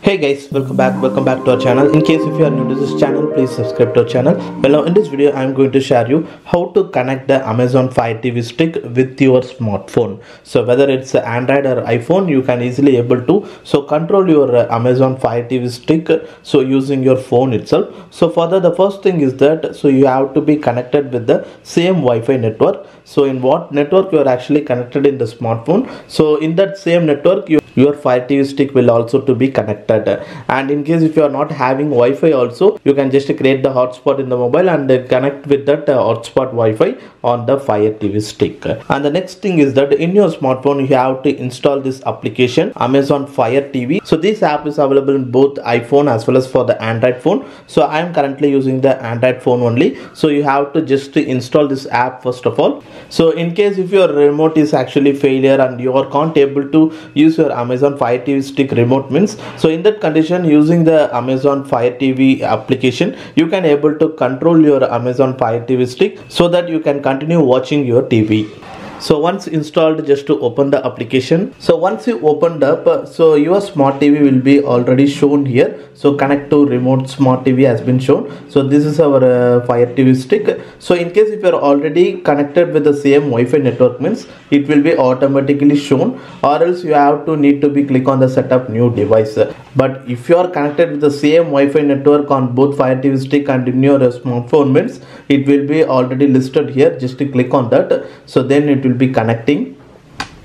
Hey guys, welcome back to our channel. In case if you are new to this channel, please subscribe to our channel. Well, now in this video I am going to share you how to connect the Amazon Fire TV Stick with your smartphone. So whether it's Android or iPhone, you can easily able to control your Amazon Fire TV Stick using your phone itself. So further, the first thing is that you have to be connected with the same Wi-Fi network. So in what network you are actually connected in the smartphone, so in that same network your Fire TV Stick will also to be connected. And in case if you are not having Wi-Fi also, you can just create the hotspot in the mobile and connect with that hotspot Wi-Fi on the Fire TV Stick. And the next thing is that in your smartphone you have to install this application Amazon Fire TV. So this app is available in both iPhone as well as for the Android phone. So I am currently using the Android phone only. So you have to just install this app first of all. So in case if your remote is actually failure and you are not able to use your Amazon Fire TV Stick remote means, so in that condition using the Amazon Fire TV application you can able to control your Amazon Fire TV Stick so that you can continue watching your TV. So once installed, just to open the application. So once you opened up, so your Smart TV will be already shown here. So connect to remote Smart TV has been shown. So this is our Fire TV Stick. So in case if you are already connected with the same Wi-Fi network means, it will be automatically shown, or else you have to need to be click on the setup new device. But if you are connected with the same Wi-Fi network on both Fire TV Stick and in your smartphone means, it will be already listed here. Just to click on that. So then it will be connecting,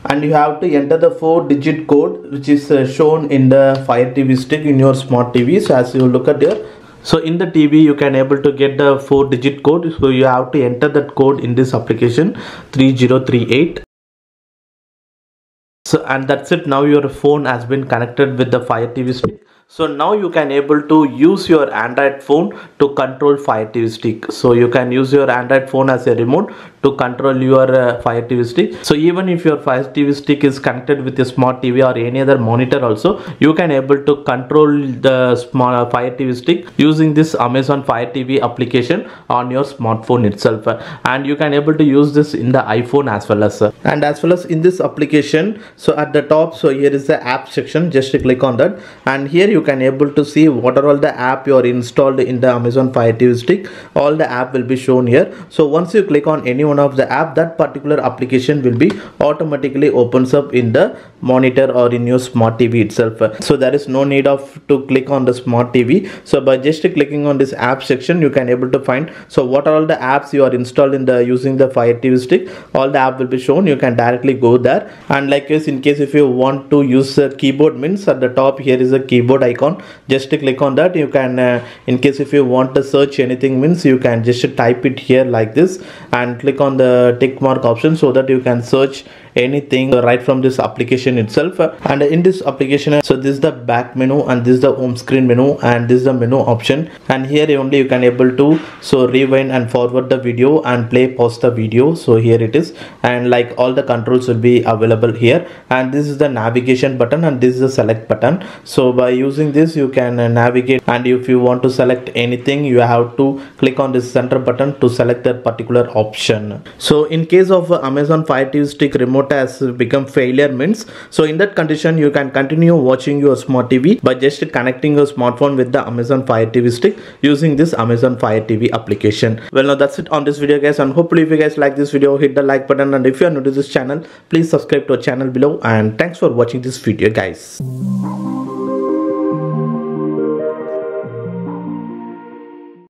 and you have to enter the 4-digit code which is shown in the Fire TV Stick in your Smart TV. So as you look at here, so in the TV you can able to get the 4-digit code. So you have to enter that code in this application 3038. So and that's it. Now your phone has been connected with the Fire TV Stick. So now you can able to use your Android phone to control Fire TV Stick. So you can use your Android phone as a remote to control your Fire TV Stick. So even if your Fire TV Stick is connected with a Smart TV or any other monitor also, you can able to control the Fire TV Stick using this Amazon Fire TV application on your smartphone itself. And you can able to use this in the iPhone as well as in this application. So at the top, so here is the app section. Just click on that, and here you can able to see what are all the app you are installed in the Amazon Fire TV Stick. All the app will be shown here. So once you click on any one of the app, that particular application will be automatically opens up in the monitor or in your Smart TV itself. So there is no need of to click on the Smart TV. So by just clicking on this app section, you can able to find what are all the apps you are installed in the using the Fire TV Stick. All the app will be shown. You can directly go there. And like this, in case if you want to use a keyboard means, at the top here is a keyboard icon. Just to click on that, you can in case if you want to search anything means, you can just type it here like this and click on the tick mark option so that you can search anything right from this application itself. And in this application, so this is the back menu, and this is the home screen menu, and this is the menu option, and here only you can able to rewind and forward the video and play pause the video. So here it is, and like all the controls will be available here, and this is the navigation button, and this is the select button. So by using this you can navigate, and if you want to select anything you have to click on this center button to select that particular option. So in case of Amazon Fire TV Stick remote has become failure means, so in that condition you can continue watching your Smart TV by just connecting your smartphone with the Amazon Fire TV Stick using this Amazon Fire TV application. Well, now that's it on this video guys, and hopefully if you guys like this video, hit the like button, and if you are new to this channel, please subscribe to our channel below, and thanks for watching this video guys.